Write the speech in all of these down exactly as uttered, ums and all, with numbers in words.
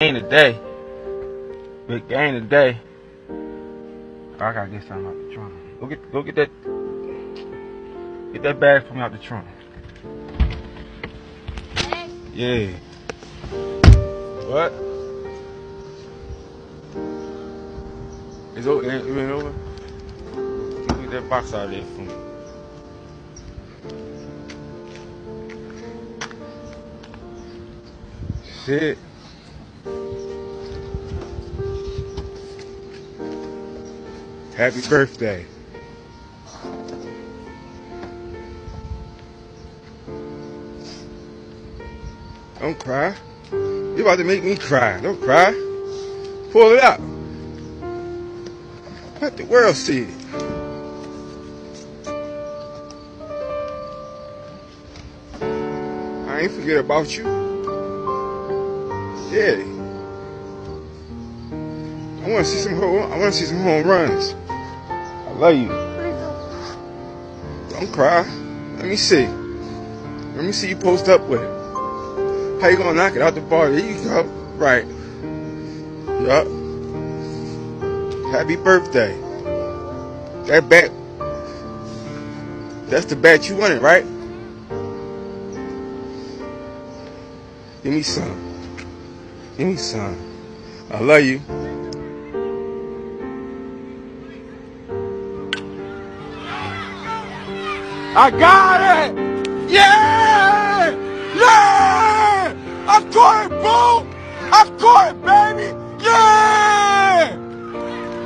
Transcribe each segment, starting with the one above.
Game today. Big game today. I gotta get something out the trunk. Go get go get that get that bag for me out the trunk. Yeah. What? It's over it been over? Go get that box out of there for me. Shit. Happy birthday. Don't cry. You're about to make me cry. Don't cry. Pull it out. Let the world see it. I ain't forget about you. Yeah. I want to see some. I want to see some home runs. I love you. Don't cry. Let me see. Let me see you post up with it. How you gonna knock it out the bar? There you go. Right. Yup. Happy birthday. That bat. That's the bat you wanted, right? Give me some. Give me some. I love you. I got it! Yeah! Yeah! I caught it, boo! I caught it, baby! Yeah!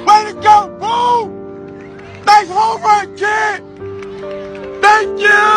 Way to go, boo! Nice home run, kid! Thank you!